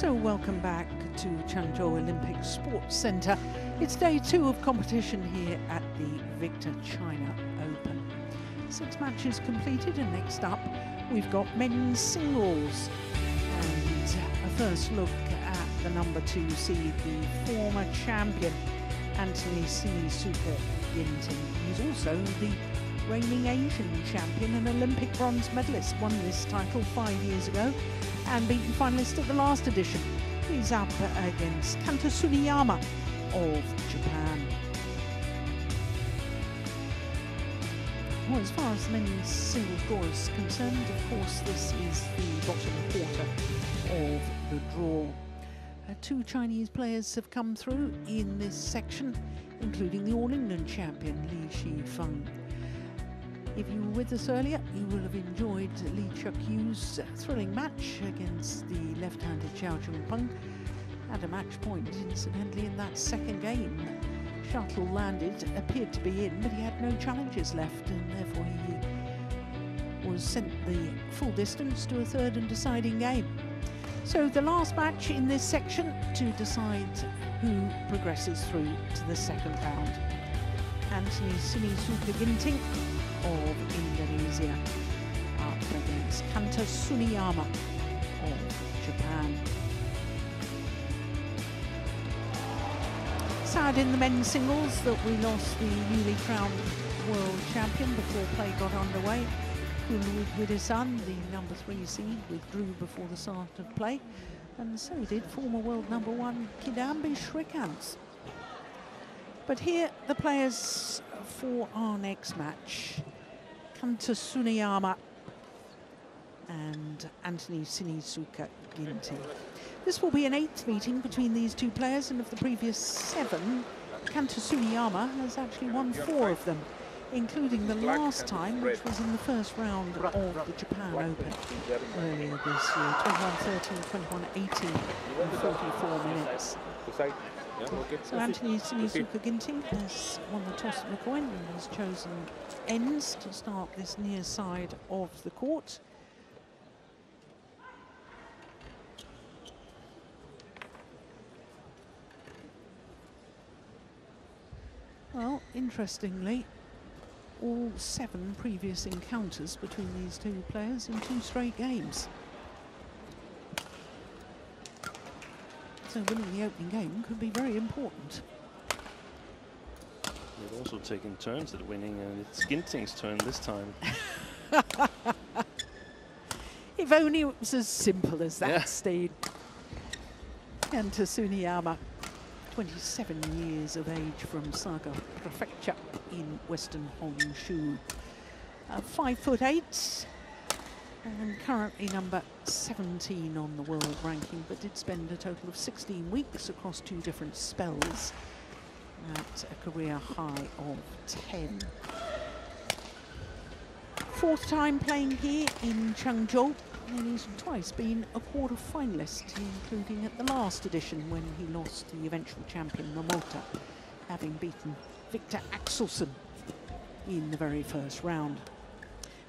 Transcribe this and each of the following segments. So welcome back to Changzhou Olympic Sports Centre. It's day 2 of competition here at the Victor China Open. 6 matches completed, and next up we've got men's singles. And a first look at the number 2 seed, the former champion, Anthony Sinisuka Ginting. He's also the reigning Asian champion and Olympic bronze medalist, won this title 5 years ago and beaten finalist at the last edition. He's up against Kanta Tsuneyama of Japan. Well, as far as the men's single draw is concerned, of course, this is the bottom quarter of the draw. 2 Chinese players have come through in this section, including the All-England champion, Li Shifeng. If you were with us earlier, you will have enjoyed Lee Chuk-Yu's thrilling match against the left-handed Zhao Junpeng. At a match point, incidentally, in that second game, shuttle landed, appeared to be in, but he had no challenges left, and therefore he was sent the full distance to a third and deciding game. So the last match in this section to decide who progresses through to the second round. Anthony Sinisuka Ginting of Indonesia up against Kanta Tsuneyama of Japan. Sad in the men's singles that we lost the newly crowned world champion before play got underway. Widosan, the number 3 seed, withdrew before the start of play, and so did former world number 1 Kidambi Srikanth. But here the players for our next match: Kanta Tsuneyama and Anthony Sinisuka Ginting. This will be an 8th meeting between these two players, and of the previous 7, Kanta Tsuneyama has actually won 4 of them, including the last time, which was in the first round of the Japan Open earlier this year, 21-13, 21-18, in 44 minutes. So Anthony Sinisuka Ginting has won the toss of the coin and has chosen ends to start this near side of the court. Well, interestingly, all 7 previous encounters between these two players in 2 straight games. So winning the opening game could be very important. They've also taken turns at winning, and it's Ginting's turn this time. If only it was as simple as that, yeah. Steve. And to Tsuneyama, 27 years of age, from Saga Prefecture in Western Honshu. 5'8", and currently number 17 on the world ranking, but did spend a total of 16 weeks across 2 different spells at a career high of 10. 4th time playing here in Changzhou, and he's twice been a quarter finalist, including at the last edition when he lost to the eventual champion Momota, having beaten Victor Axelsen in the very first round.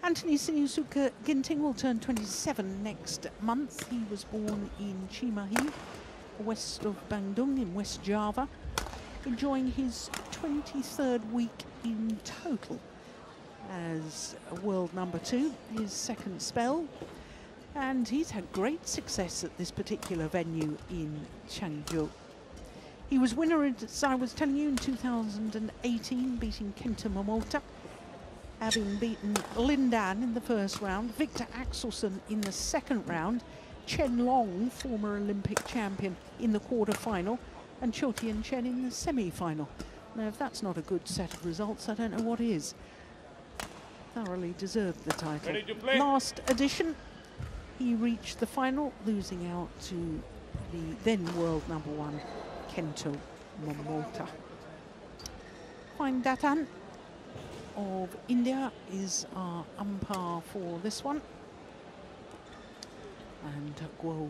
Anthony Sinisuka Ginting will turn 27 next month. He was born in Cimahi, west of Bandung in West Java, enjoying his 23rd week in total as world number 2, his 2nd spell. And he's had great success at this particular venue in Changzhou. He was winner, as I was telling you, in 2018, beating Kenta Momota, having beaten Lin Dan in the first round, Victor Axelsen in the second round, Chen Long, former Olympic champion, in the quarter-final, and Chou Tien Chen in the semi-final. Now, if that's not a good set of results, I don't know what is. Thoroughly deserved the title. Last edition, he reached the final, losing out to the then world number 1, Kenta Momota. Hoang Duc Tan of India is our umpire for this one, and Guo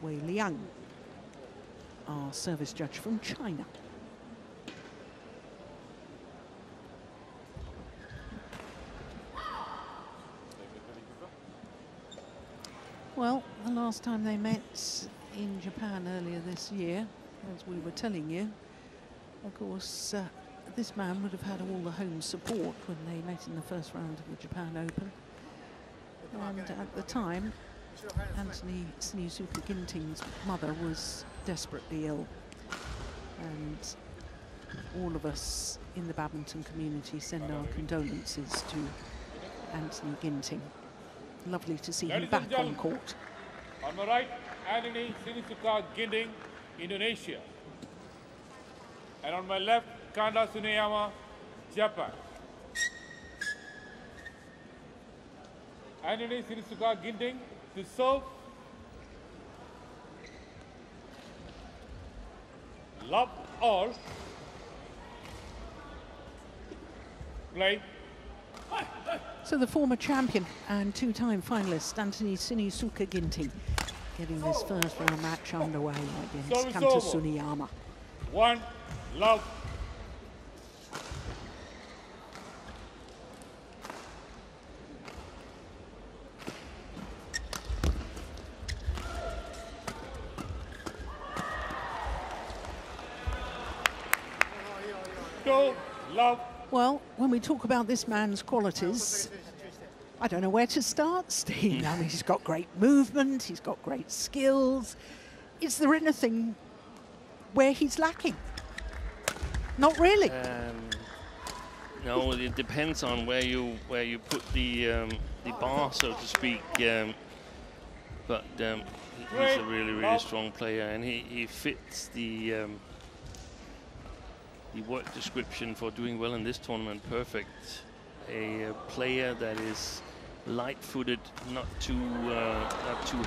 Wei Liang, our service judge from China. Well, the last time they met in Japan earlier this year, as we were telling you. Of course, this man would have had all the home support when they met in the first round of the Japan Open. And at the time, Anthony Sinisuka Ginting's mother was desperately ill. And all of us in the badminton community send our condolences to Anthony Ginting. Lovely to see him back on court. On the right, Anthony Sinisuka Ginting, Indonesia. And on my left, Kanta Tsuneyama, Japan. Anthony Sinisuka Ginting to serve. Love all. Play. So the former champion and two-time finalist, Anthony Sinisuka Ginting, getting this first round match underway against Kanta Tsuneyama. One, love. Two, love. Well, when we talk about this man's qualities, I don't know where to start, Steve. I mean, he's got great movement, he's got great skills. Is there anything where he's lacking? Not really. No, it depends on where you put the bar, so to speak. But he's a really strong player, and he fits the work description for doing well in this tournament perfect. A player that is light-footed, not too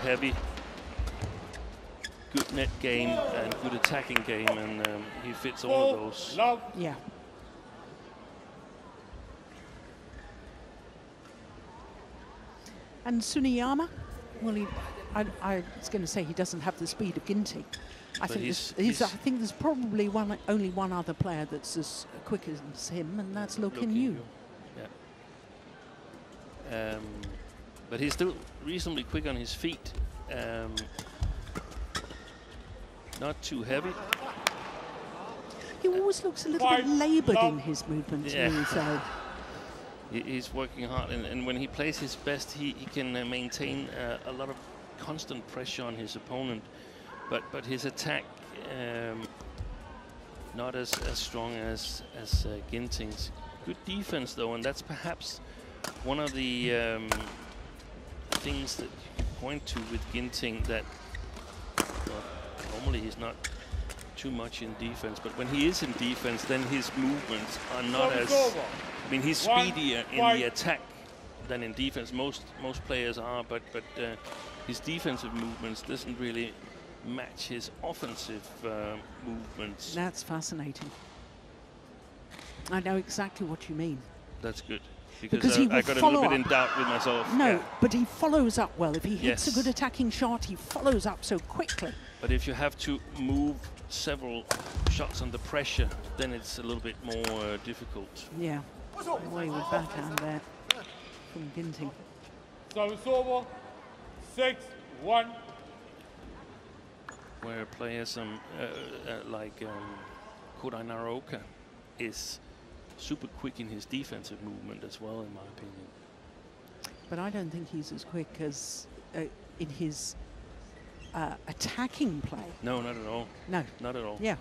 heavy. Good net game and good attacking game, and he fits all of those. Yeah. And Tsuneyama, well, I was going to say he doesn't have the speed of Ginting. I think there's probably only one other player that's as quick as him, and that's Lo Kin Yu. Yeah. But he's still reasonably quick on his feet. Not too heavy. He always looks a little bit laboured in his movement to me, so. He's working hard, and when he plays his best, he can maintain a lot of constant pressure on his opponent. But his attack, not as strong as Ginting's. Good defense, though, and that's perhaps one of the things that you can point to with Ginting, that normally he's not too much in defense, but when he is in defense, then his movements are not as... I mean, he's speedier in the attack than in defense. Most players are, but his defensive movements doesn't really match his offensive movements. That's fascinating. I know exactly what you mean. That's good. Because he I got a little bit in doubt with myself. No, but he follows up well. If he hits a good attacking shot, he follows up so quickly. But if you have to move several shots under pressure, then it's a little bit more difficult. Yeah, away with backhand there from Ginting. So it's over, 6-1. Where players like Kodai Naraoka is super quick in his defensive movement as well, in my opinion. But I don't think he's as quick as in his attacking play. No, not at all. No. Not at all. Yeah.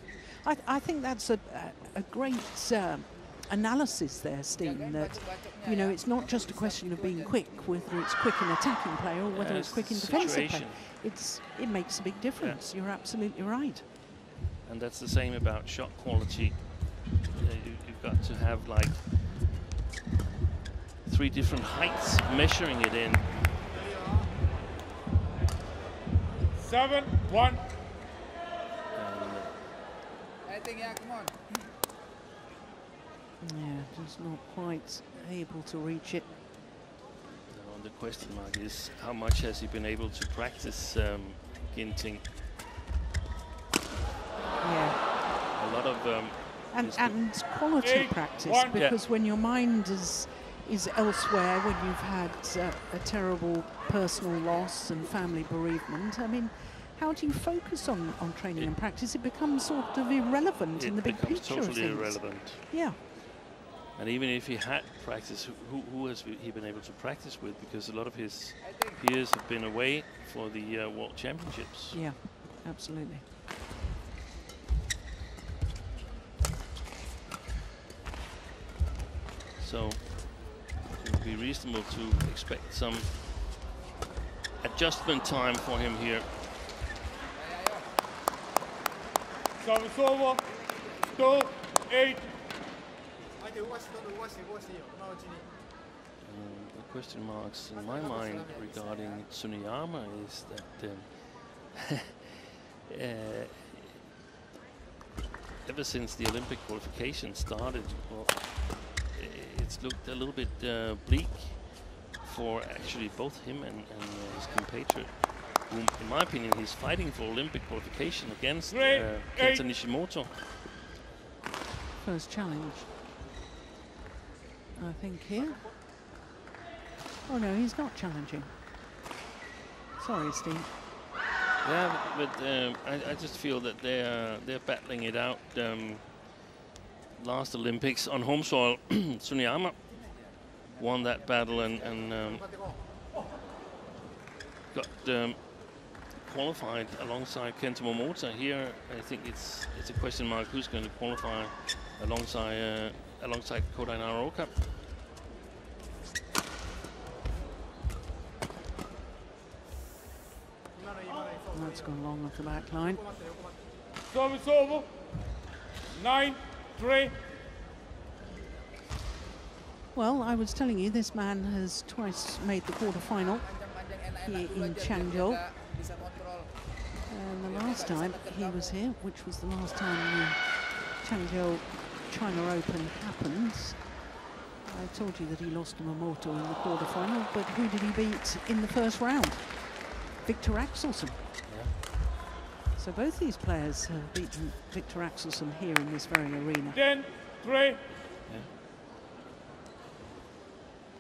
I think that's a great analysis there, Steve, that, you know, it's not just a question of being quick, whether it's quick in attacking play or whether it's quick in defensive play. It makes a big difference. You're absolutely right. And that's the same about shot quality. You've got to have like three different heights measuring it in. 7-1. Yeah, just not quite able to reach it. The question mark is how much has he been able to practice Ginting? Yeah. A lot of... and quality practice, because when your mind is is elsewhere when you've had a terrible personal loss and family bereavement. I mean, how do you focus on training and practice? It becomes sort of irrelevant in the big picture of things. It becomes totally irrelevant. Yeah. And even if he had practice, who has he been able to practice with? Because a lot of his peers have been away for the World Championships. Yeah, absolutely. So it would be reasonable to expect some adjustment time for him here. The question marks in my mind regarding Tsuneyama is that ever since the Olympic qualification started, well, it's looked a little bit bleak for actually both him and his compatriot, whom, in my opinion, he's fighting for Olympic qualification against Kenta Nishimoto. First challenge, I think, here. Oh no, he's not challenging. Sorry, Steve. Yeah, but I just feel that they're battling it out. Last Olympics on home soil, Tsuneyama won that battle and got qualified alongside Kenta Momota. Here, I think it's a question mark who's going to qualify alongside alongside Kodai Naraoka. That's gone long off the back line. Service over. 9-3. Well, I was telling you, this man has twice made the quarterfinal here in Changzhou. And the last time he was here, which was the last time the Changzhou China Open happened, I told you that he lost to Momota in the quarterfinal, but who did he beat in the first round? Victor Axelsen. So both these players have beaten Victor Axelsen here in this very arena. 10-3. Yeah.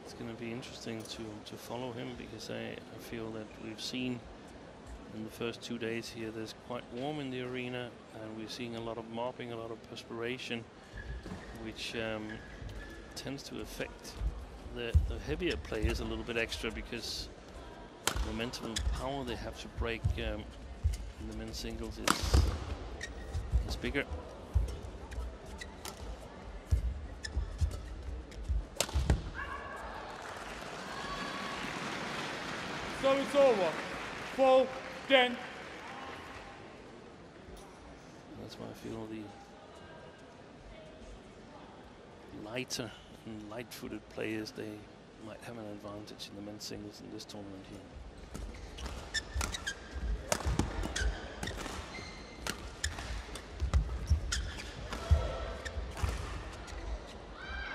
It's going to be interesting to follow him, because I feel that we've seen in the first 2 days here, there's quite warm in the arena, and we're seeing a lot of mopping, a lot of perspiration, which tends to affect the heavier players a little bit extra, because the momentum and power they have to break the men's singles is bigger. So it's over. 4-10. That's why I feel the lighter and light-footed players, they might have an advantage in the men's singles in this tournament here.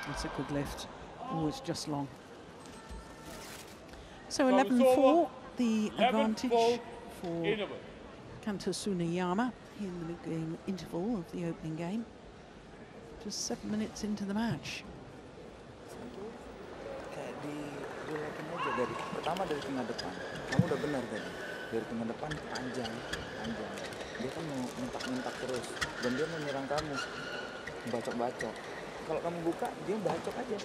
That's a good lift. Oh, it's just long. So 11-4, the advantage for Kanta Tsuneyama in the mid-game interval of the opening game. Just 7 minutes into the match. Kalau kamu buka, dia bacok aja.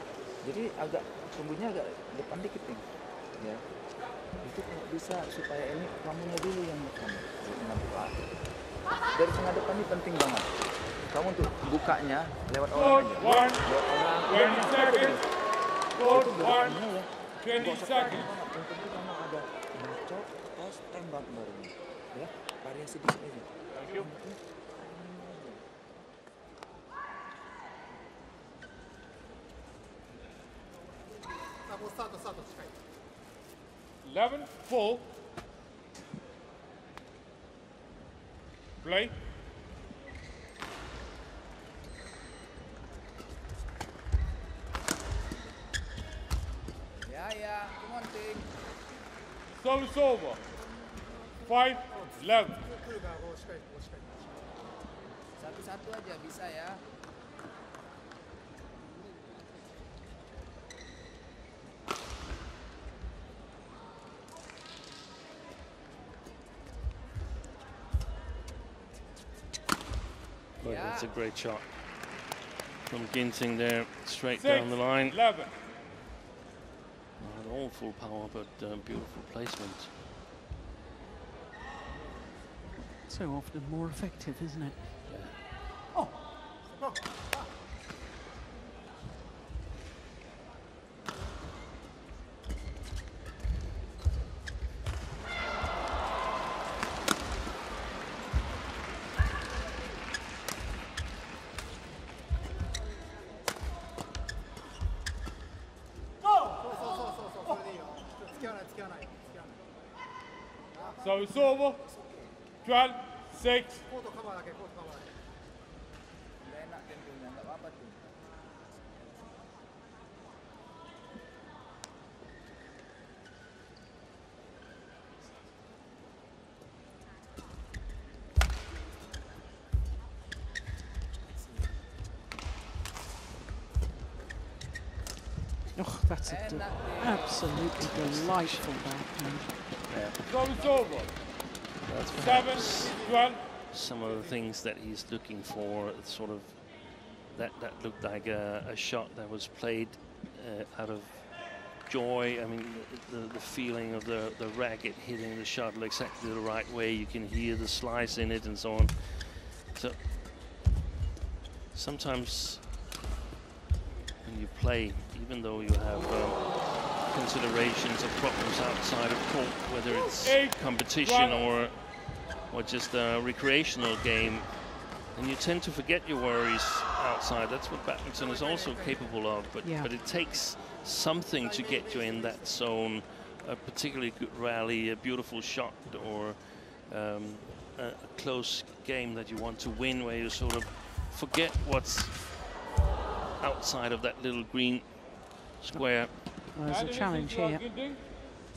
Jadi agak tumbuhnya agak depan dikit nih. Ya. Itu kalau bisa supaya ini kamunya dulu yang kamu dengan buka. Dari tengah depan ini penting banget. Kamu untuk bukanya lewat orang aja. Lewat orang. Tentu kamu ada bacok, terus tembak baru. Ya, variasi dikit aja. Thank you. Full. Play. Yeah, come on, team. Service over. 5-11. Satu-satu aja bisa ya. Well, yeah. That's a great shot from Ginting there, straight down the line. 11. Not awful power, but beautiful placement. So often more effective, isn't it? Yeah. Oh. Oh. So it's over. 12-6. Oh, that's an absolutely delightful backhand. Yeah. So that's perhaps 7-1. Some of the things that he's looking for, sort of that looked like a shot that was played out of joy. I mean, the feeling of the racket hitting the shuttle exactly the right way. You can hear the slice in it and so on. So sometimes when you play, even though you have considerations of problems outside of court, whether it's competition or just a recreational game, and you tend to forget your worries outside. That's what badminton is also capable of, but it takes something to get you in that zone, a particularly good rally, a beautiful shot, or a close game that you want to win, where you sort of forget what's outside of that little green square. Well, there's a challenge here.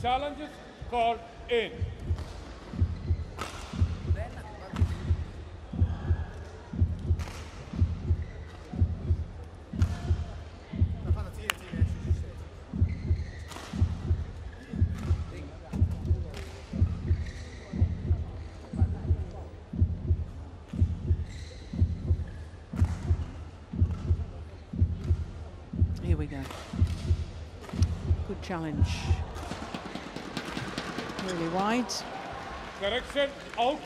Challenges called in. Challenge. Really wide. Correction, out.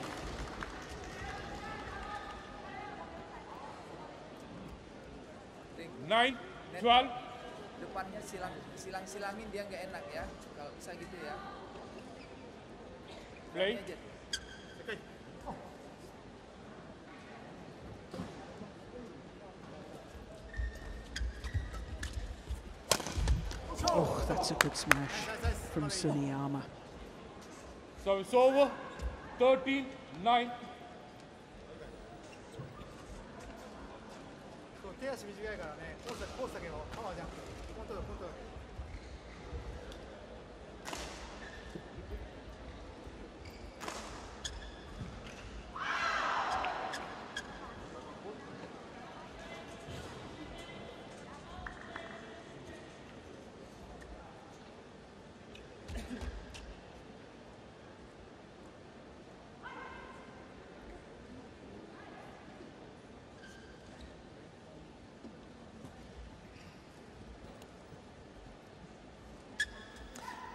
Nine, 12. Depannya silang-silangin dia nggak enak ya. Kalau bisa gitu ya. Play. Oh, that's a good smash from Tsuneyama. So it's over. 13-9.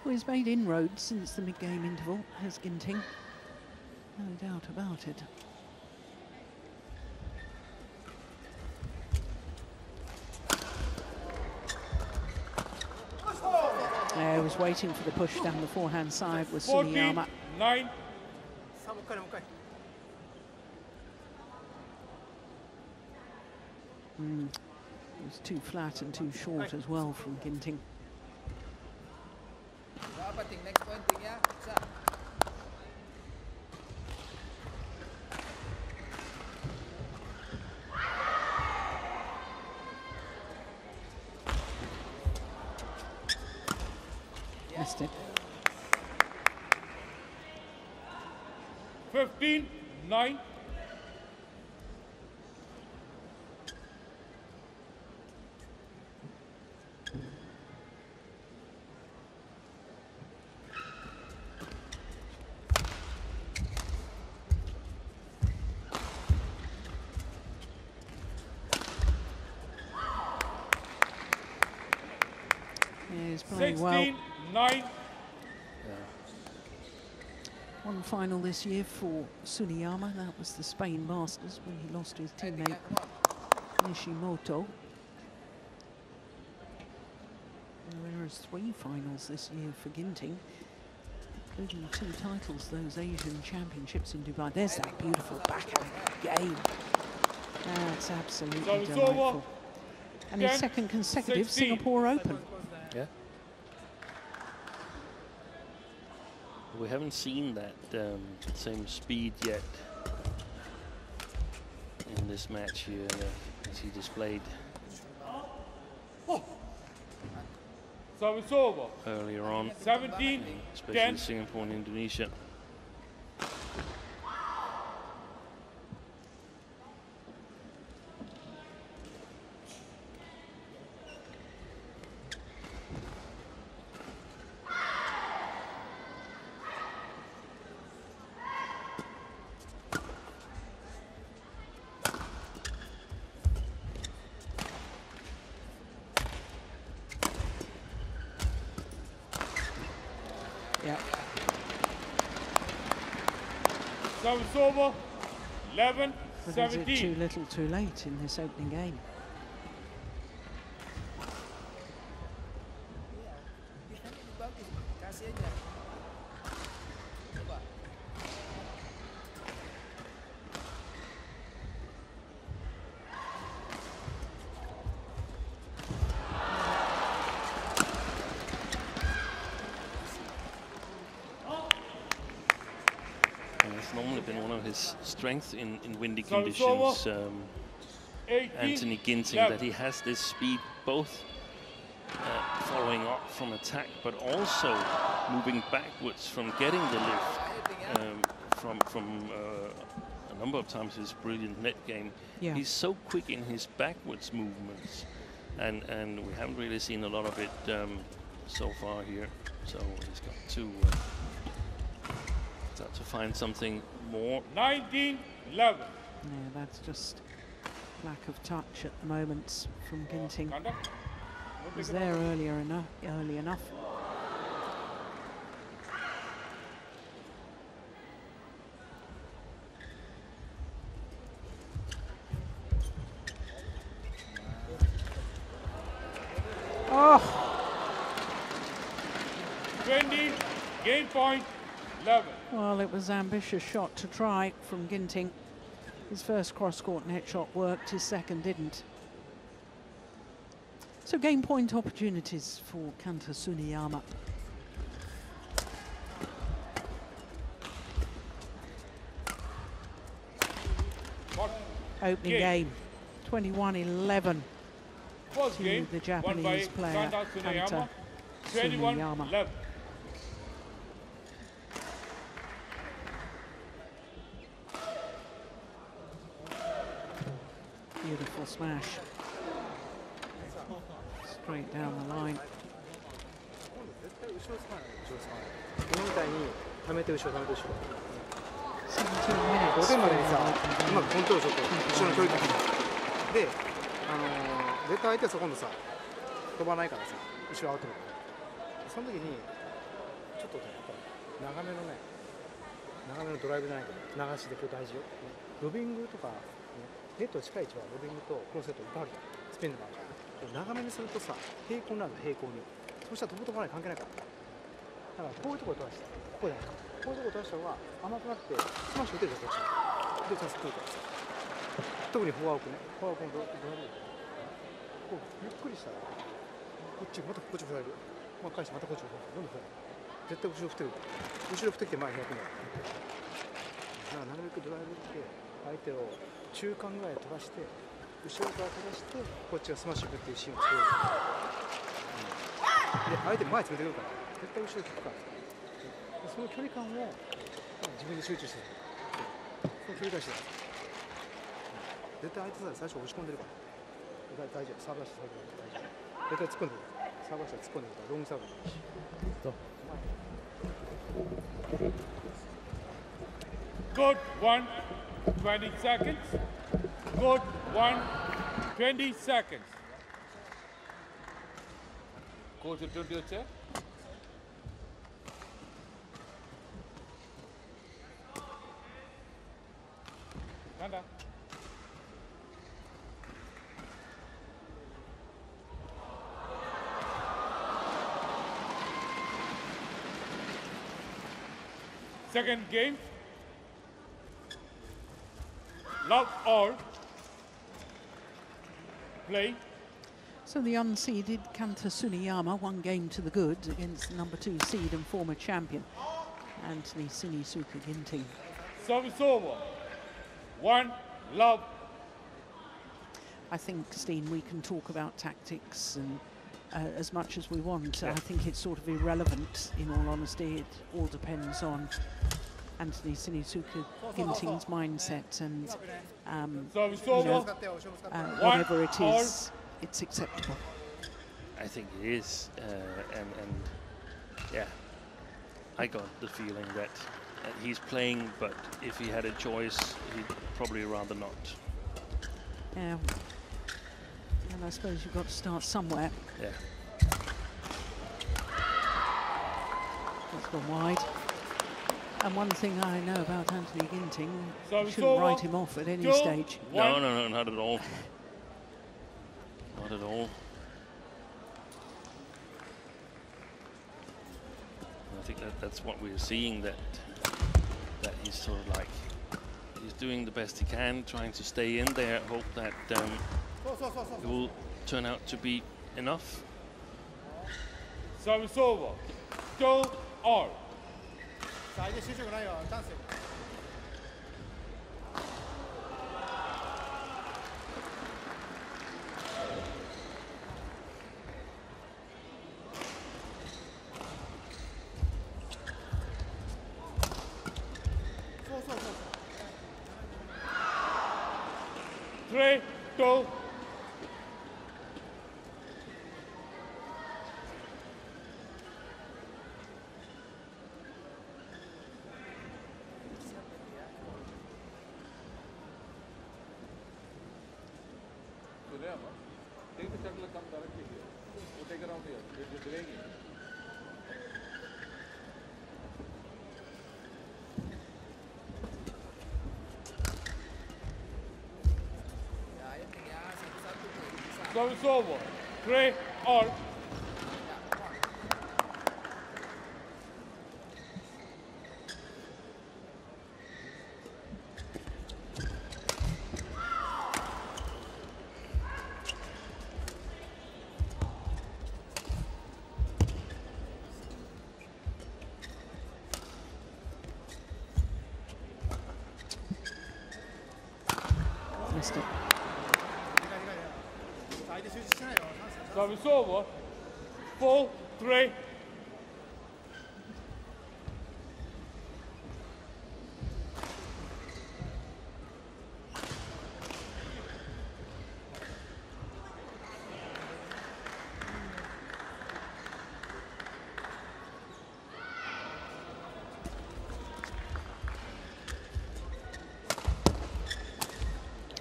Well, he's made inroads since the mid-game interval, has Ginting. No doubt about it. I was waiting for the push down the forehand side with Tsuneyama. 9. It was too flat and too short as well from Ginting. Next point, yeah. Missed it. 15-9. playing 16, well. 9. One final this year for Tsuneyama. That was the Spain Masters when he lost to his teammate Nishimoto. There are 3 finals this year for Ginting, including 2 titles, those Asian Championships in Dubai. There's that beautiful backhand game. That's absolutely delightful. And his 2nd consecutive 16. Singapore Open. Yeah. We haven't seen that same speed yet in this match here as he displayed earlier on, 17, especially 10. Singapore and Indonesia. So it's over, 11, but 17. Is it too little too late in this opening game? Strength in windy conditions, Anthony Ginting, that he has this speed both following up from attack, but also moving backwards from getting the lift from a number of times his brilliant net game. Yeah. He's so quick in his backwards movements, and we haven't really seen a lot of it so far here. So he's got to start to find something more. 19, 11. Yeah, that's just lack of touch at the moment from Ginting. Was there earlier enough, early enough. Oh. 20, game point. Well, it was an ambitious shot to try from Ginting. His 1st cross-court net shot worked, his 2nd didn't. So game point opportunities for Kanta Tsuneyama. Opening game, 21-11 to the Japanese player Kanta Tsuneyama. Beautiful smash. Straight down the line. Good one. 20 seconds. Good one. 20 seconds. কোচ উত্তরটি হচ্ছে কাটা Second game, love all play. So the unseeded Kanta Tsuneyama, one game to the good against number 2 seed and former champion, Anthony Sinisuka Ginting. Service over, 1-love. I think, Steen, we can talk about tactics and as much as we want. Yeah. I think it's sort of irrelevant, in all honesty. It all depends on Anthony Sinisuka Ginting's mindset and whatever it is, it's acceptable. I think it is, and yeah, I got the feeling that he's playing, but if he had a choice, he'd probably rather not. Yeah. And I suppose you've got to start somewhere. Yeah. That's gone wide. And one thing I know about Anthony Ginting, you shouldn't write him off at any stage. No, no, no, not at all. Not at all. I think that's what we're seeing, that he's sort of like, he's doing the best he can, trying to stay in there, hope that it will turn out to be enough. Service over. Go all. Three, two. So it's over. 3-all. It's over. 4-3.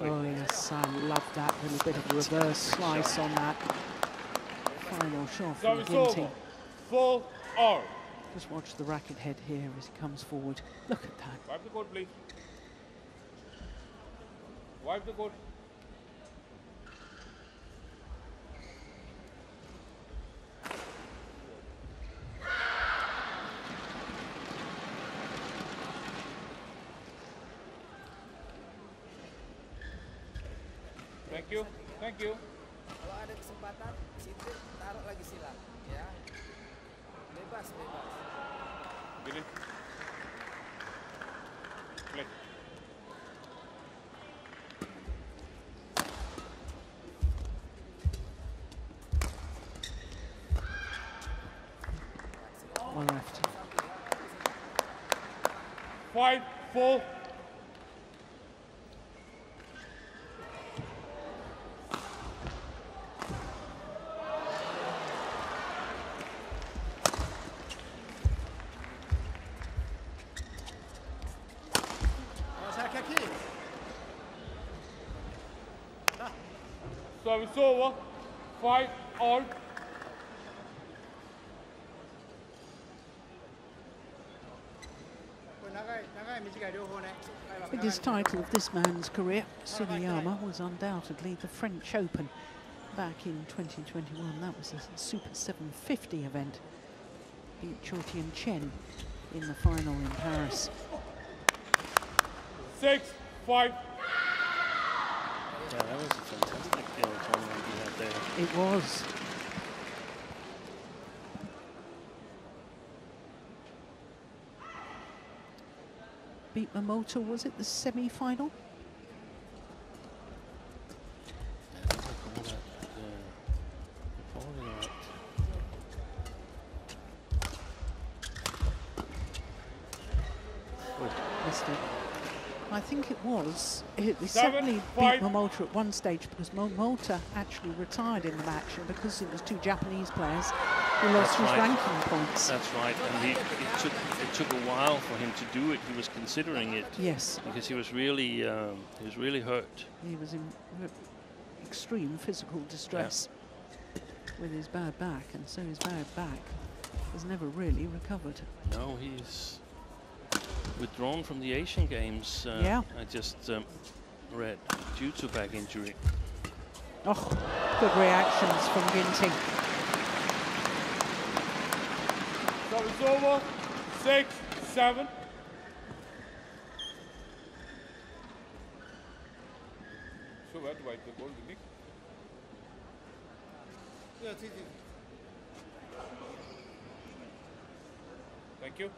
Oh yes, I love that little bit of reverse slice on that. Shot from Ginting. 4-all. Just watch the racket head here as he comes forward. Look at that. Wipe the court, please. Wipe the court. Thank you. Thank you. One left. 5-4. Service over. 5-all. Biggest title of this man's career, Tsuneyama, was undoubtedly the French Open back in 2021. That was a Super 750 event. Beat Chou Tien Chen in the final in Paris. 6-5. Yeah, that was a fantastic tournament you had there. It was. Beat Momota, was it the semi-final? He certainly beat Momota at one stage because Momota actually retired in the match, and because it was two Japanese players, he lost his ranking points. That's right, and it took a while for him to do it. He was considering it. Yes, because he was really hurt. He was in extreme physical distress with his bad back, and so his bad back has never really recovered. No, he's withdrawn from the Asian Games, I just read, due to back injury. Oh, good reactions from Ginting. So it's over, 6-7. So where do I take all the nick? Thank you.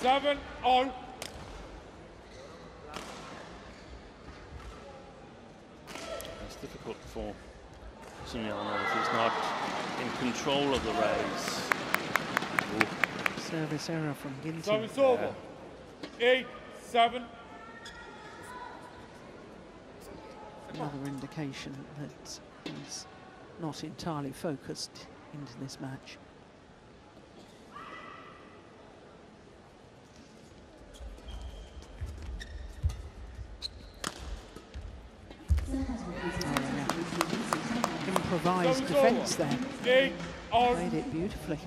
Seven all. It's difficult for Tsuneyama if he's not in control of the race. Ooh. Service error from Ginting. Service over. 8-7. Another indication that he's not entirely focused into this match. Improvised defense there. Played it beautifully.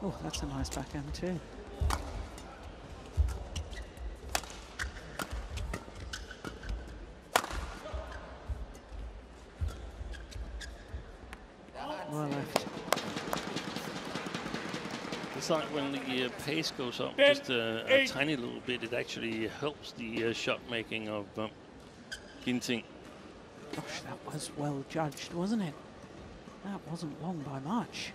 Oh, that's a nice backhand too. Well left. It's like when the pace goes up just a tiny little bit, it actually helps the shot making of Ginting. Gosh, that was well judged, wasn't it? That wasn't long by much.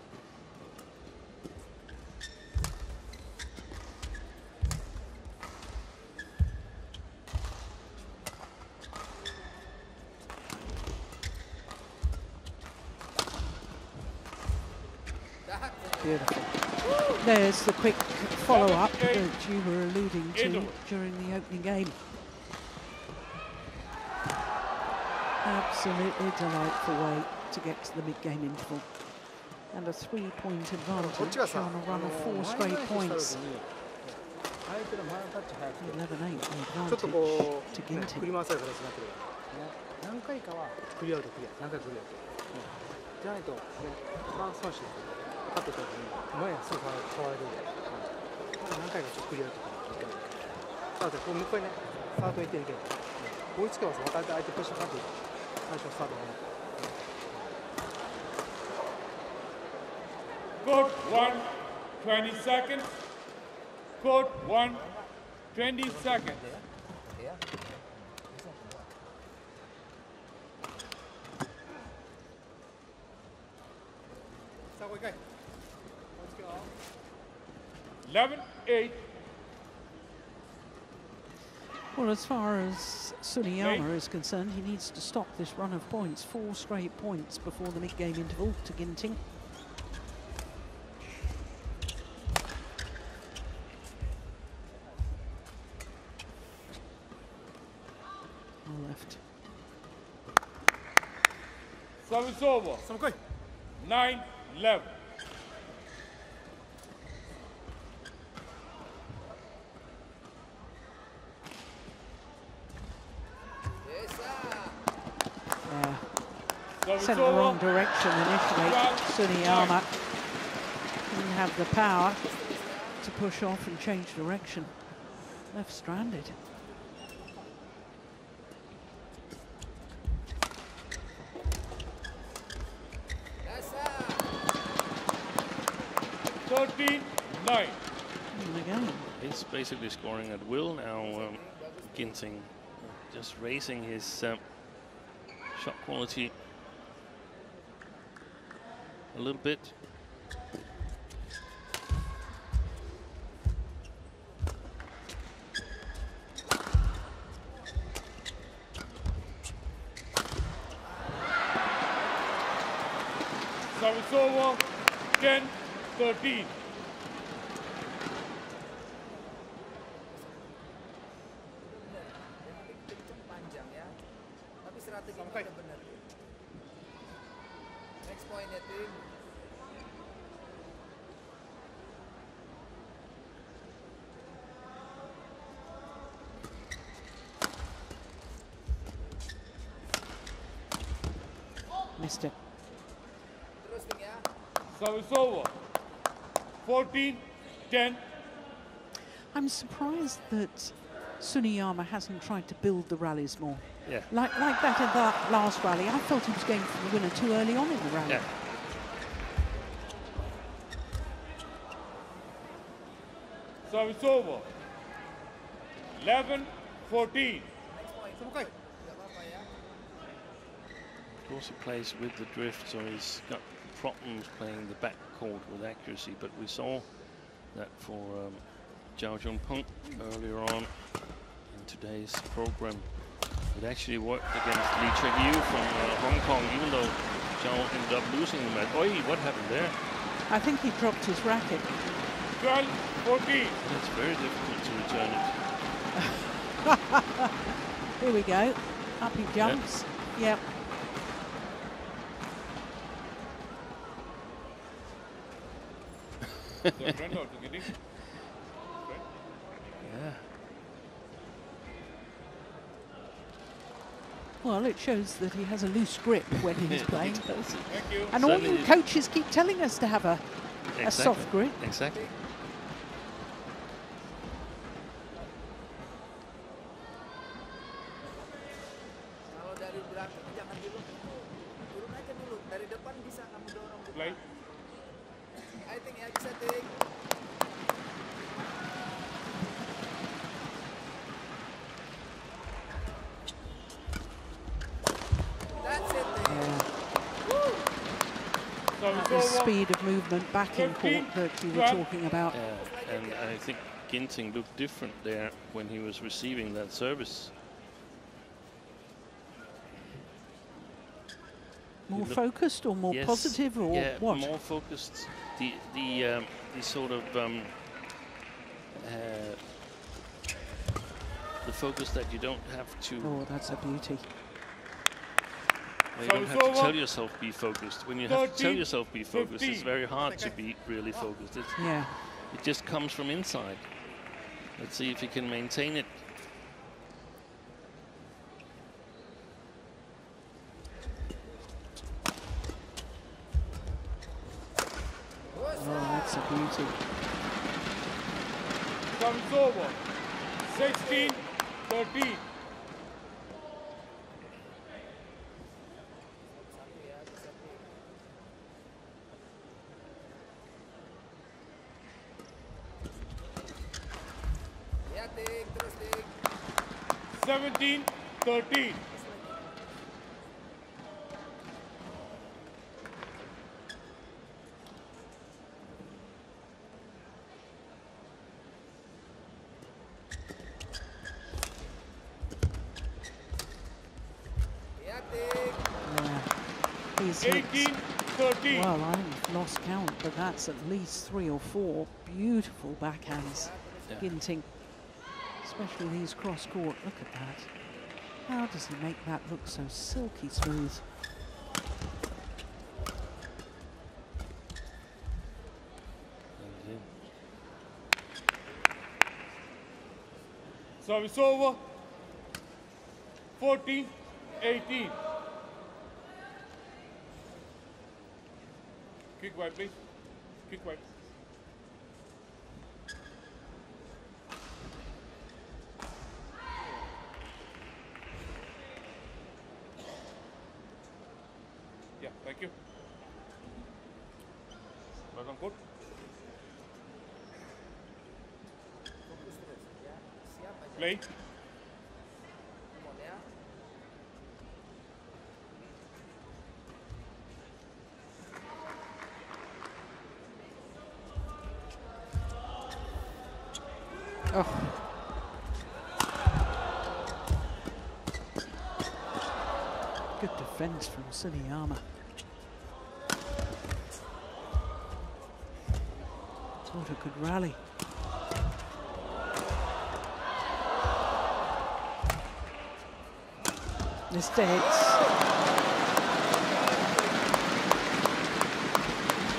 There's the quick follow-up that you were alluding to during the opening game. Absolutely delightful way to get to the mid-game interval. And a three-point advantage on a run of four straight points. 11-8 advantage to Ginting. じゃないと、ね、まあ、少し勝ってたのに、前はすぐ変わるで、何回かちょっとクリアとかもいけないから、だってこう向こうにね、スタート行ってるけど、追いつけばさ、また相手プッシュかかって、最初スタートがね。 Court 1, 20 seconds. Court 1, 20 seconds. Okay. 11-8. Well, as far as Tsuneyama is concerned, he needs to stop this run of points, 4 straight points before the mid-game interval to Ginting. Service over. 9-11. Sent the wrong direction initially. Tsuneyama didn't have the power to push off and change direction. Left stranded. He's basically scoring at will now. Ginting just raising his shot quality a little bit. Service over. 10-13. Missed it. Service over. 14-10. I'm surprised that Tsuneyama hasn't tried to build the rallies more. Yeah. Like that in that last rally. I felt he was going for the winner too early on in the rally. Yeah. Service over. 11-14. Okay. He also plays with the drift, so he's got problems playing the back court with accuracy, but we saw that for Zhao Junpeng earlier on in today's program. It actually worked against Lee Chuk-Yu from Hong Kong, even though Zhao ended up losing the match. Oi, what happened there? I think he dropped his racket. 12-14. It's very difficult to return it. Here we go. Up he jumps. Yep. Yeah. Well, it shows that he has a loose grip when he's playing. He and all you coaches keep telling us to have a soft grip. Exactly. Speed of movement back in court that you were talking about. Yeah, and I think Ginting looked different there when he was receiving that service. More focused or more positive or what? More focused. The sort of the focus that you don't have to. Oh, that's a beauty. Well, you don't have to tell yourself be focused. When you have to tell yourself be focused, it's very hard to be really focused. It just comes from inside. Let's see if he can maintain it. too. Comes over. 16-13. Well, I've lost count, but that's at least three or four beautiful backhands. Yeah. Ginting, especially these cross-court. Look at that. How does he make that look so silky smooth? Service over. 14-18. Kick wide, please. Kick wide. Yeah, thank you. Welcome, coach. Play. From Tsuneyama. Thought it could rally. Mistakes.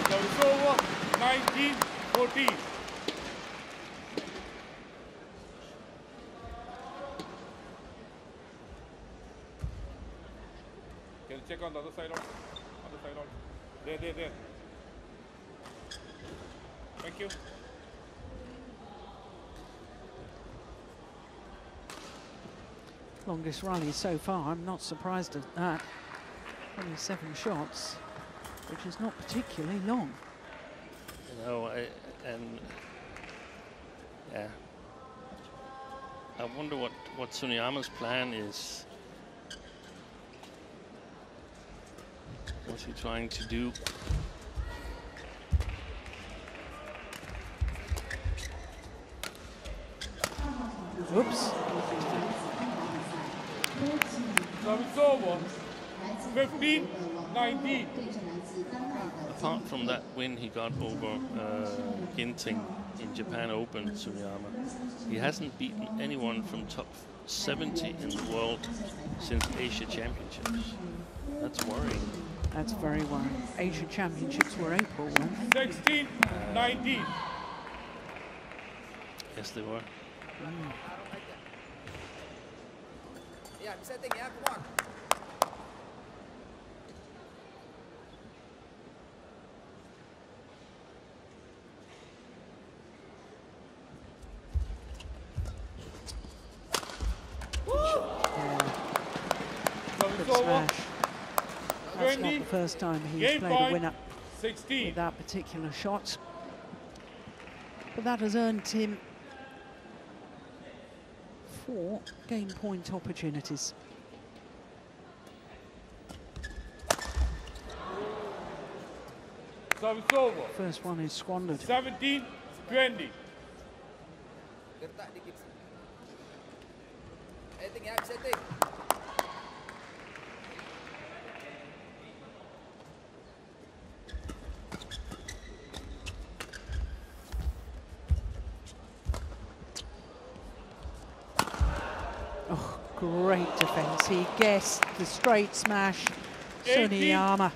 So it's over. 19-14. Check on the other side also. Other side also. There, there, there. Thank you. Longest rally so far. I'm not surprised at that. Only 7 shots, which is not particularly long. You know, yeah. I wonder what Tsuneyama's plan is. What's he trying to do? Oops. It's over. 15-19. Apart from that win he got over Ginting in Japan Open, Tsuneyama, he hasn't beaten anyone from top 70 in the world since Asia Championships. That's worrying. That's very worrying. Asian Championships were April 1. 16-19. Yes, they were. Yeah, I'm setting up one. First time he's played a winner with that particular shot. But that has earned him 4 game point opportunities. So it's over. First one is squandered. 17-20. Great defense. He guessed the straight smash, Tsuneyama.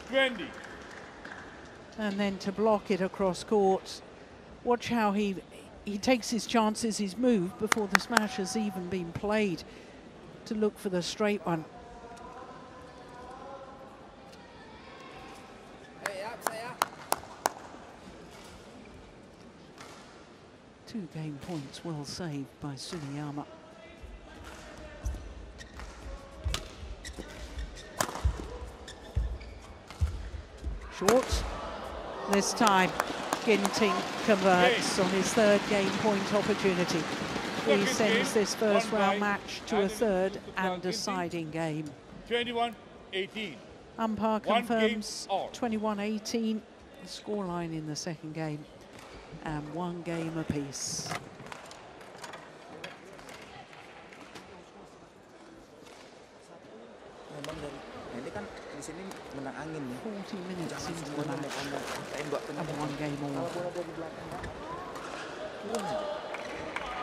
And then to block it across court. Watch how he takes his chances, he's moved before the smash has even been played to look for the straight one. Two game points well saved by Tsuneyama. Short. This time, Ginting converts on his third game point opportunity. He sends this first round match to a third and deciding game. 21-18. Umpire confirms 21-18. The scoreline in the second game, and one game apiece.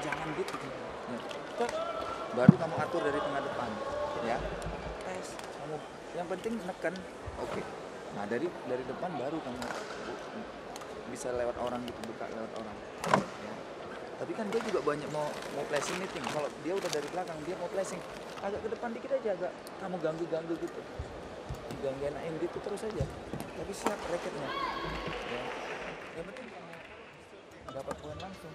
Jangan gitu. Baru kamu atur dari tengah depan, ya. Tes. Kamu yang penting neken. Oke. Nah, dari depan baru kamu bisa lewat orang gitu, buka lewat orang. Ya. Tapi kan dia juga banyak mau placing nih, Ting. Kalau dia udah dari belakang, dia mau placing agak ke depan dikit aja, agak kamu ganggu gitu. Gangguin gitu terus aja. Tapi siap raketnya. Ya. Yang penting kamu dapat poin langsung.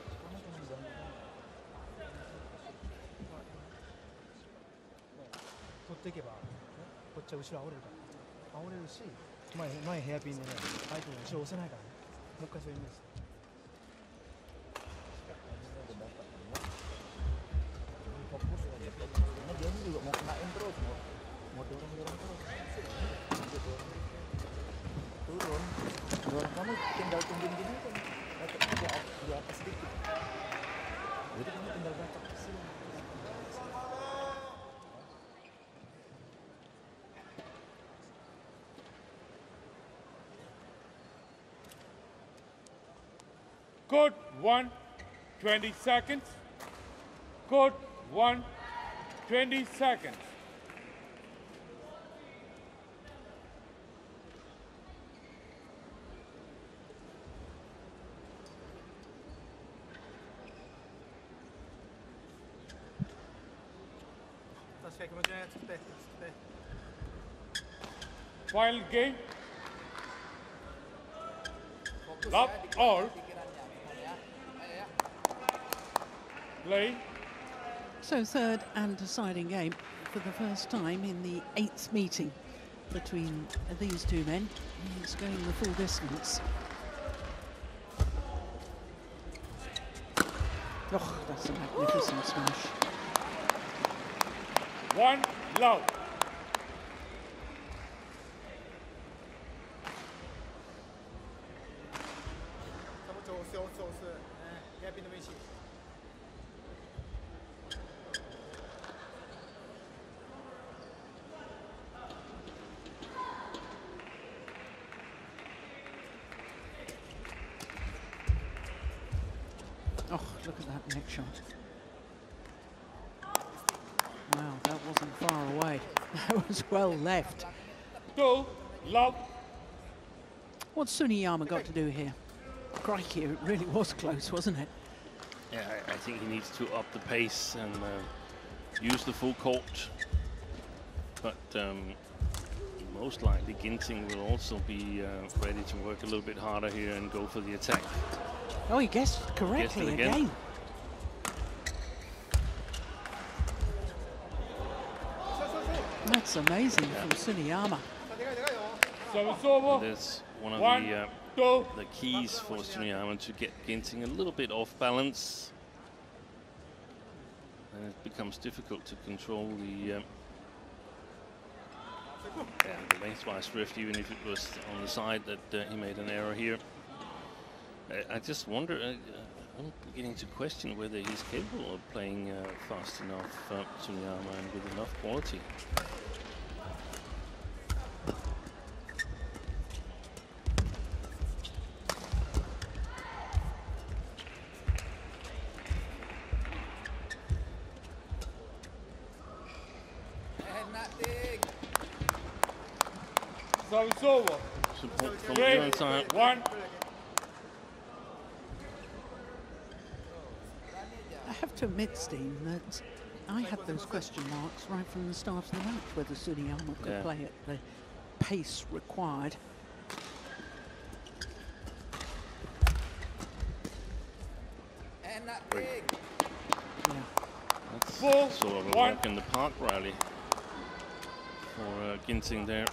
Turun, kamu tinggal tunggin gini kan, di atas sedikit. Jadi kamu tinggal baca ke sini. Court 1, 20 seconds. Court 1, 20 seconds. Final game. Love all. Play. So third and deciding game for the first time in the 8th meeting between these two men. He's going the full distance. Oh, that's a magnificent smash. One love. Oh, look at that neck shot. Wow, that wasn't far away. That was well left. Go, love. What's Tsuneyama got to do here? Crikey, it really was close, wasn't it? Yeah, I think he needs to up the pace and use the full court. But most likely Ginting will also be ready to work a little bit harder here and go for the attack. Oh, he guessed correctly again. That's amazing from Tsuneyama. That's one of the keys for Tsuneyama to get Ginting a little bit off balance. And it becomes difficult to control the lengthwise drift, even if it was on the side that he made an error here. I just wonder, I'm beginning to question whether he's capable of playing fast enough Tsuneyama and with enough quality. So it's over. Support from the inside. One. To admit, Steen, that I had those question marks right from the start of the match, whether Tsuneyama could play at the pace required. Three. Yeah. That's sort of a walk in the park rally for Ginting there.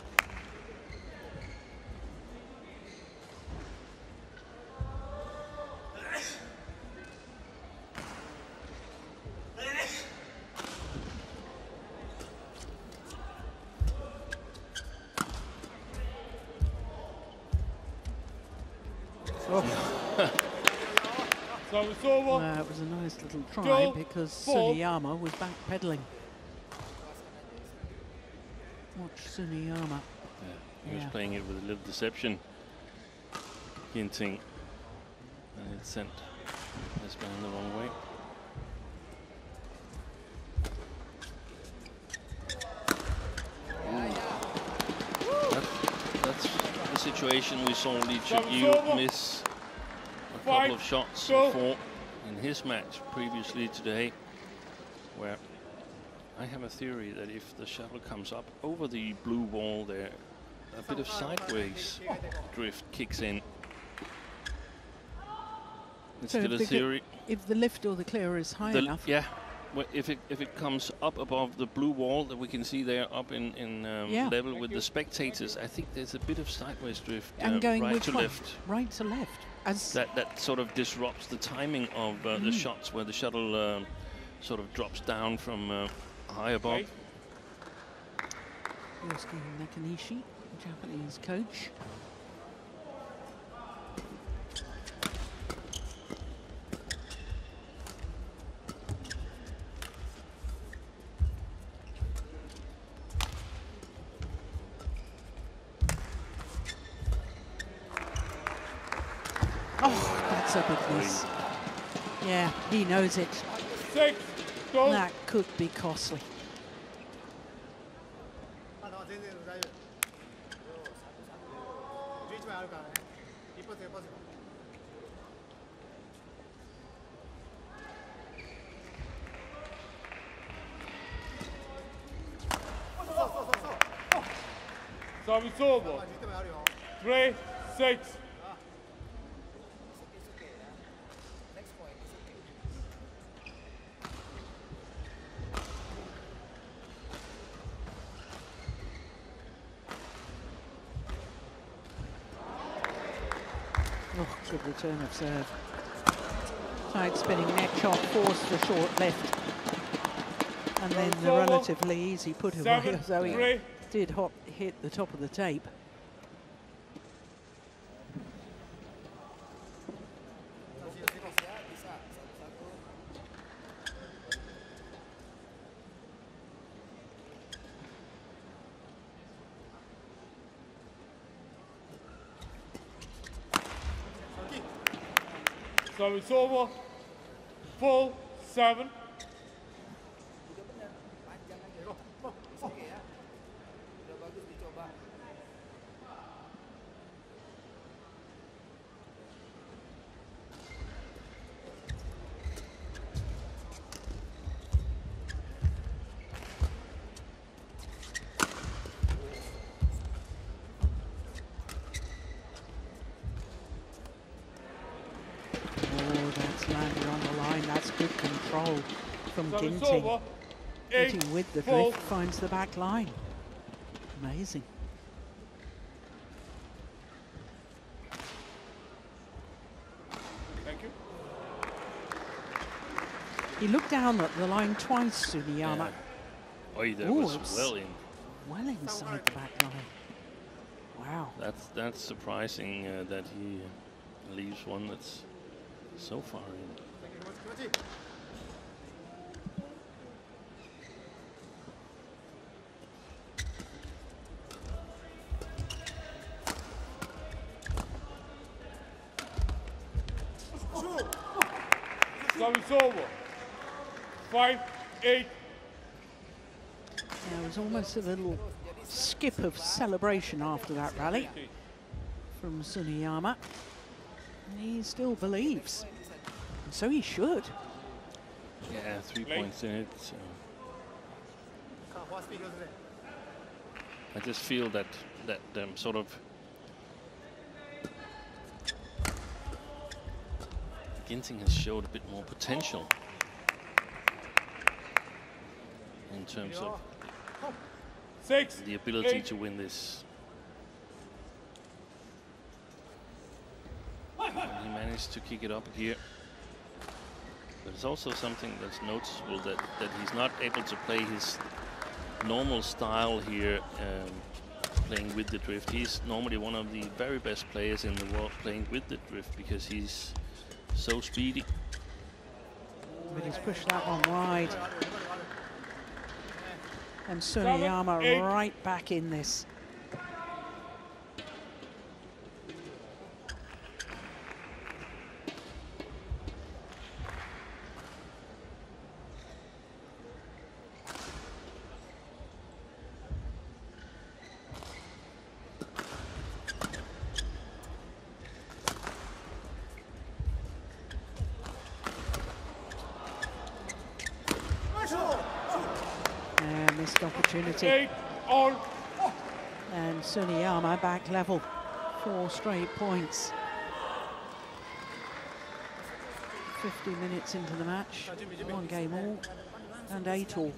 No, it was a nice little try because Tsuneyama was backpedaling. Watch Tsuneyama. Yeah, he was playing it with a little deception. Ginting. And it sent this man the wrong way. That's the situation we saw Lee Chuk-Yu miss a couple of shots before. In his match previously today, where I have a theory that if the shuttle comes up over the blue wall there, a bit of sideways drift kicks in. It's still a theory. If the lift or the clear is high enough. Yeah, well, if it comes up above the blue wall that we can see there up in level with the spectators, I think there's a bit of sideways drift right to left. That sort of disrupts the timing of the shots where the shuttle sort of drops down from high above. Yosuke Nakanishi, Japanese coach. Yeah, he knows it. That could be costly. Service over. 3-6. Good return of serve. Side spinning net shot forced the short left. And then the relatively easy put away, although he did hit the top of the tape. So it's over, 4-7. From Ginting, hitting with the drift, finds the back line. Amazing. Thank you. He looked down at the line twice, Tsuneyama. Yeah. Oy, that was well in. Well inside the back line. Wow. That's surprising that he leaves one that's so far in. It's over. 5-8. There was almost a little skip of celebration after that rally from Tsuneyama. And he still believes. And so he should. Yeah, 3 points in it. So. I just feel that sort of Ginting has showed a bit more potential in terms of the ability to win this. And he managed to kick it up here. But it's also something that's noticeable that he's not able to play his normal style here, playing with the drift. He's normally one of the very best players in the world playing with the drift because he's so speedy. But he's pushed that one wide. And Tsuneyama right back in this. Opportunity. And Tsuneyama back level, 4 straight points. 50 minutes into the match, 1 game all and 8 all.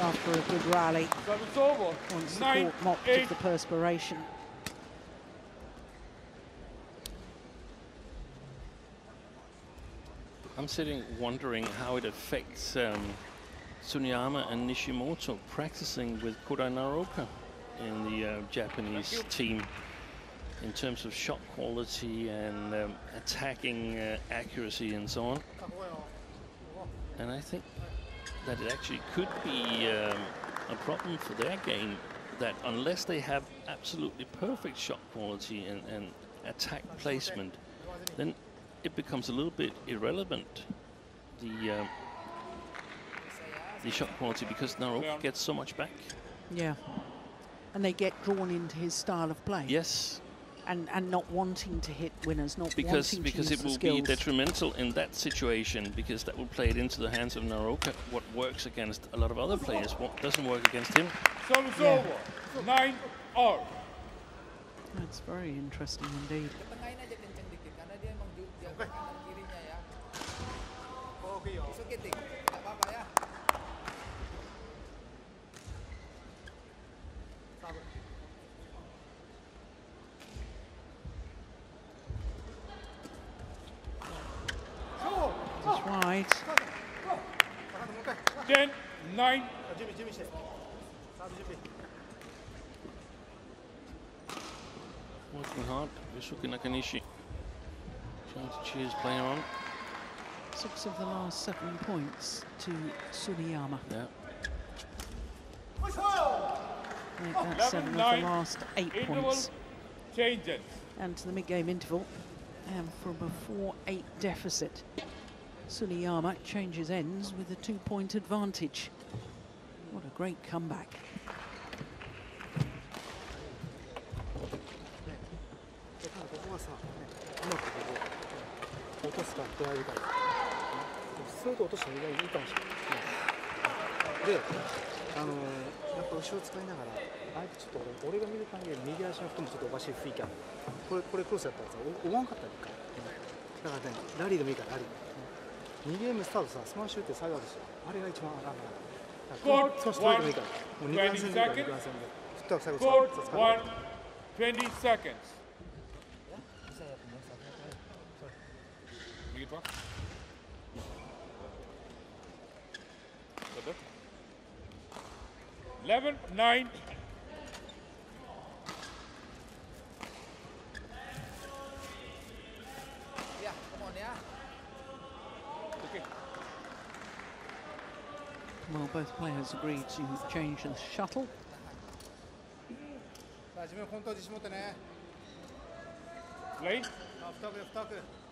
After a good rally, once the court mopped of the perspiration. I'm sitting wondering how it affects Tsuneyama and Nishimoto practicing with Kodai Naraoka in the Japanese team in terms of shot quality and attacking accuracy and so on. And I think that it actually could be a problem for their game, that unless they have absolutely perfect shot quality and attack placement, then it becomes a little bit irrelevant, the shot quality, because Naraoka gets so much back. Yeah, and they get drawn into his style of play. Yes. And not wanting to hit winners, not because it will be detrimental in that situation, because that will play it into the hands of Naraoka. What works against a lot of other players, what doesn't work against him. Yeah. 9-0. That's very interesting indeed. Wide. 10-9. Working hard, Yosuke Nakanishi. Trying to cheer his player on. 6 of the last 7 points to Tsuneyama. Yeah. Make that 7 of the last 8 points. Changes. And to the mid-game interval, and from a 4-8 deficit, Tsuneyama changes ends with a 2-point advantage. What a great comeback. Court 1, 20 seconds. Yeah. 11-9. Well, both players agreed to change the shuttle. Play.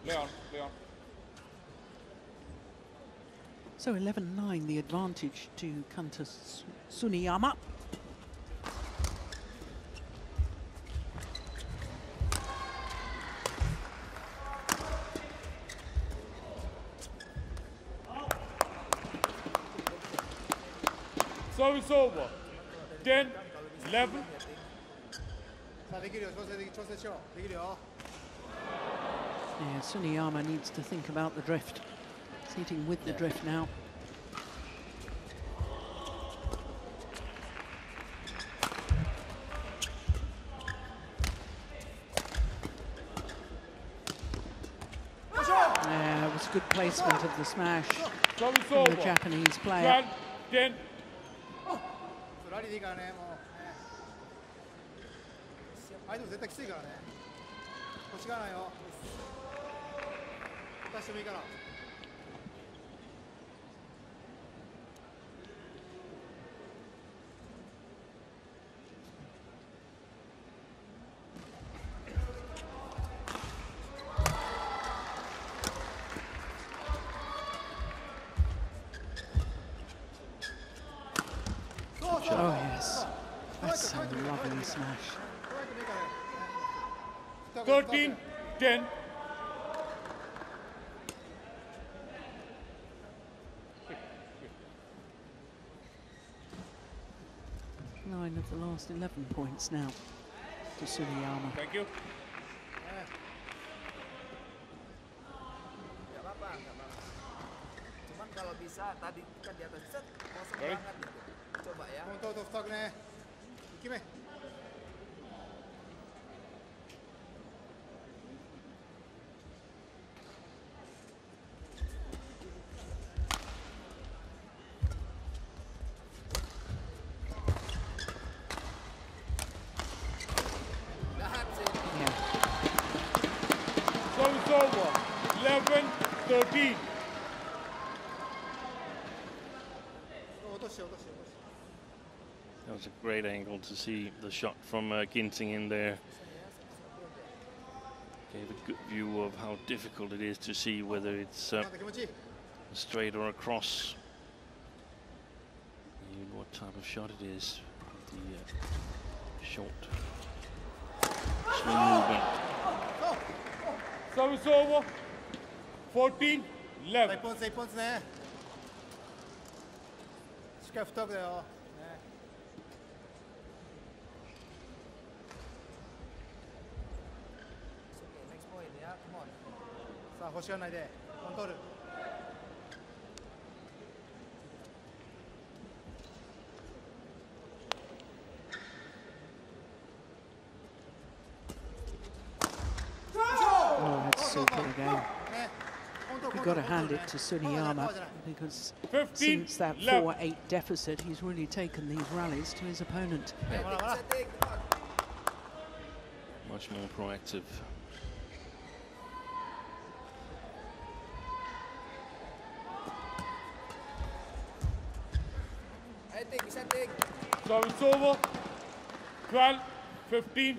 Play on, play on. So 11-9, the advantage to Kanta Tsuneyama. So it's over. 10-11. Yeah, Tsuneyama needs to think about the drift. Hitting with the drift now. Yeah, it was good placement of the smash from the Japanese player. Oh, yes. That's a lovely smash. 13-10. Nine of the last 11 points now to Tsuneyama. Thank you. Ready? Yeah. So it's over. 11-13. That was a great angle to see the shot from Ginting in there. Gave a good view of how difficult it is to see whether it's straight or across. And what type of shot it is. The short swing movement. So it's over. 14-11. Oh, that's super again. You've got to hand it to Tsuneyama because since that 4-8 deficit, he's really taken these rallies to his opponent. Yeah. Much more proactive. So it's over. 12-15.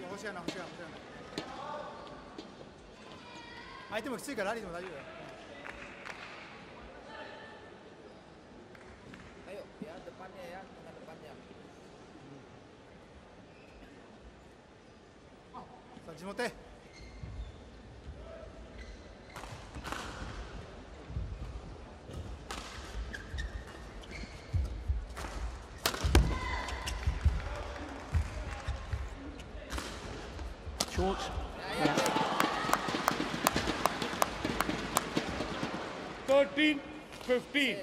Short. Yeah. 13-15.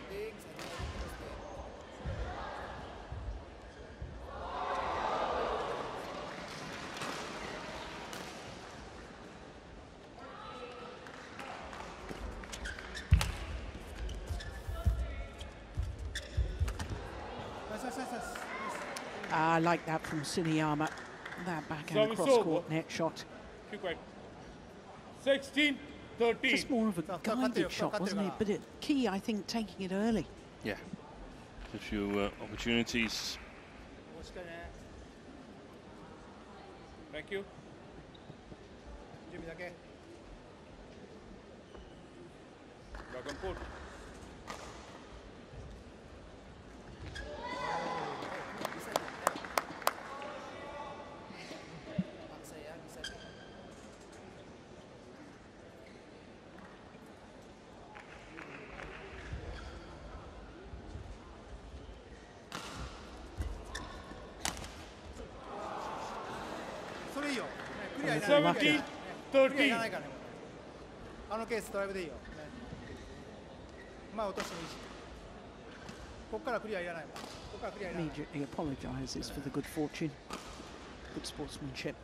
I like that from Tsuneyama. That backhand cross-court net shot. 16-13. Just more of a guided shot, wasn't it? But key, I think, taking it early. Yeah. a few opportunities. Thank you. Dragon pull. Immediately apologizes for the good fortune, good sportsmanship.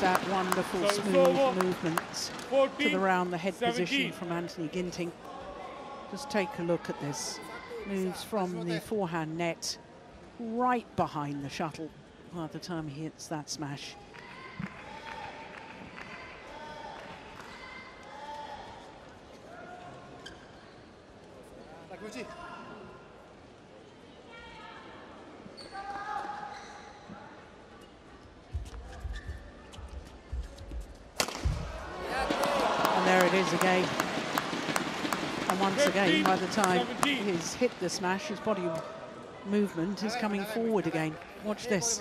That wonderful smooth movements to the round the head position from Anthony Ginting. Just take a look at this. Moves from the forehand net right behind the shuttle by the time he hits that smash. Again, and once again, by the time he's hit the smash, his body movement is coming forward again. Watch this.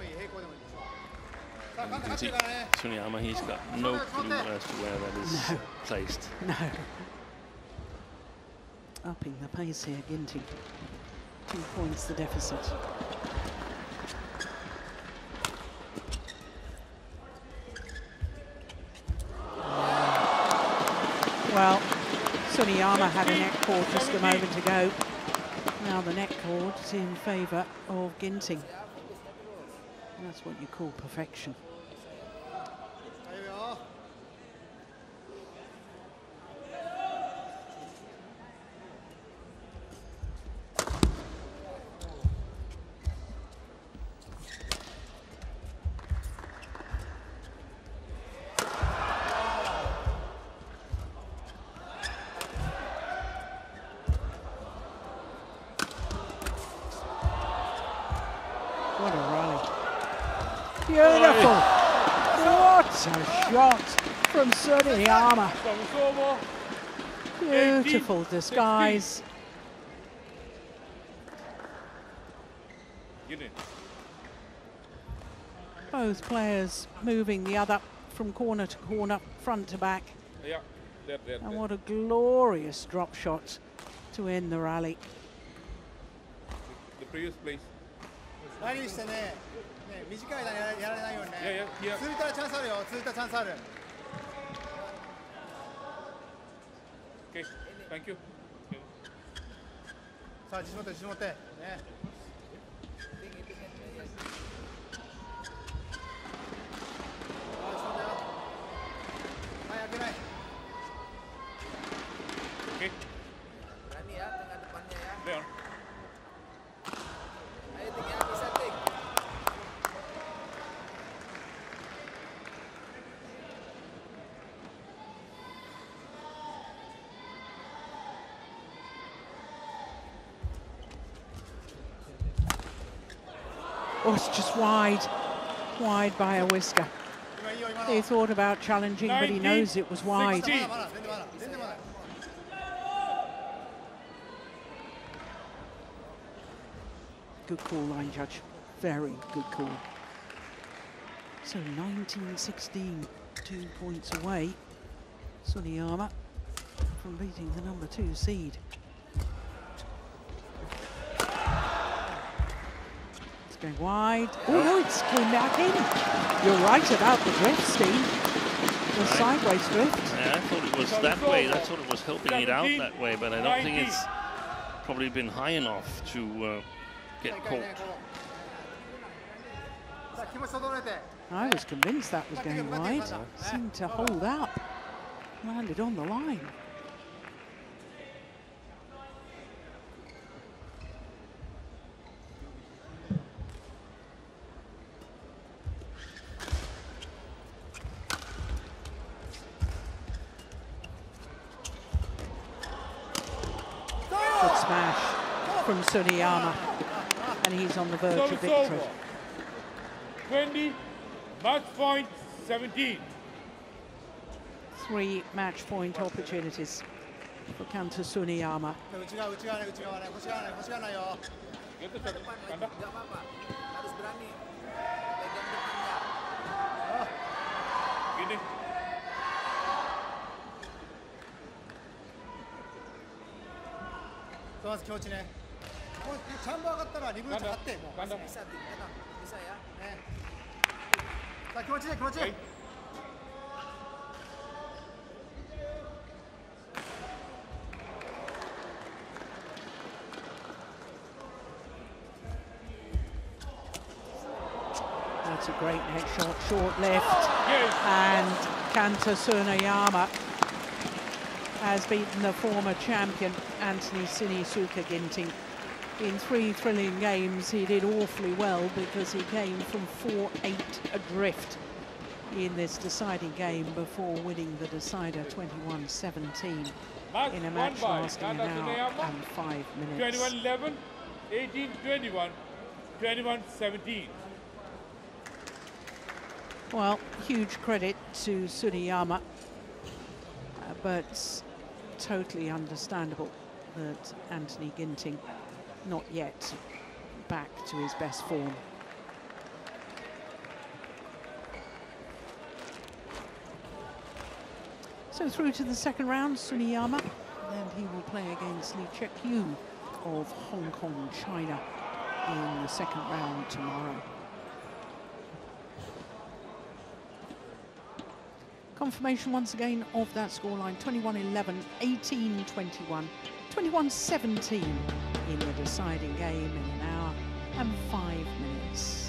Tsuneyama, he's got no clue as to where that is placed. No. Upping the pace here, Ginting. 2 points the deficit. Well, Tsuneyama had a neck cord just a moment ago. Now the neck cord is in favour of Ginting. And that's what you call perfection. Tsuneyama. Beautiful disguise. Both players moving the other from corner to corner, front to back. And what a glorious drop shot to end the rally. The previous place. Okay, thank you. Okay. There. Was just wide by a whisker. He thought about challenging, but he knows it was wide. 16. Good call, line judge. Very good call. So 19-16, 2 points away. Tsuneyama from beating the #2 seed. Going wide. Oh, it's came back in. You're right about the drift, Steve. The sideways drift. Yeah, I thought it was that way. I thought it was helping it out that way, but I don't think it's probably been high enough to get caught. I was convinced that was going wide. Seemed to hold up. Landed on the line. smash from Tsuneyama, and he's on the verge of victory. 20, match point 17. 3 match point opportunities for Kanta Tsuneyama. That's a great neck shot, short left, and Kanta Tsuneyama has beaten the former champion Anthony Sinisuka Ginting. In 3 thrilling games, he did awfully well because he came from 4-8 adrift in this deciding game before winning the decider 21-17 in a match lasting an hour and 5 minutes. 21-11, 18-21, 21-17. Well, huge credit to Tsuneyama, but totally understandable that Anthony Ginting not yet back to his best form. So through to the second round, Tsuneyama, and he will play against Lee Chuk-Yu of Hong Kong, China in the second round tomorrow. Confirmation once again of that scoreline, 21-11, 18-21, 21-17 in the deciding game in an hour and 5 minutes.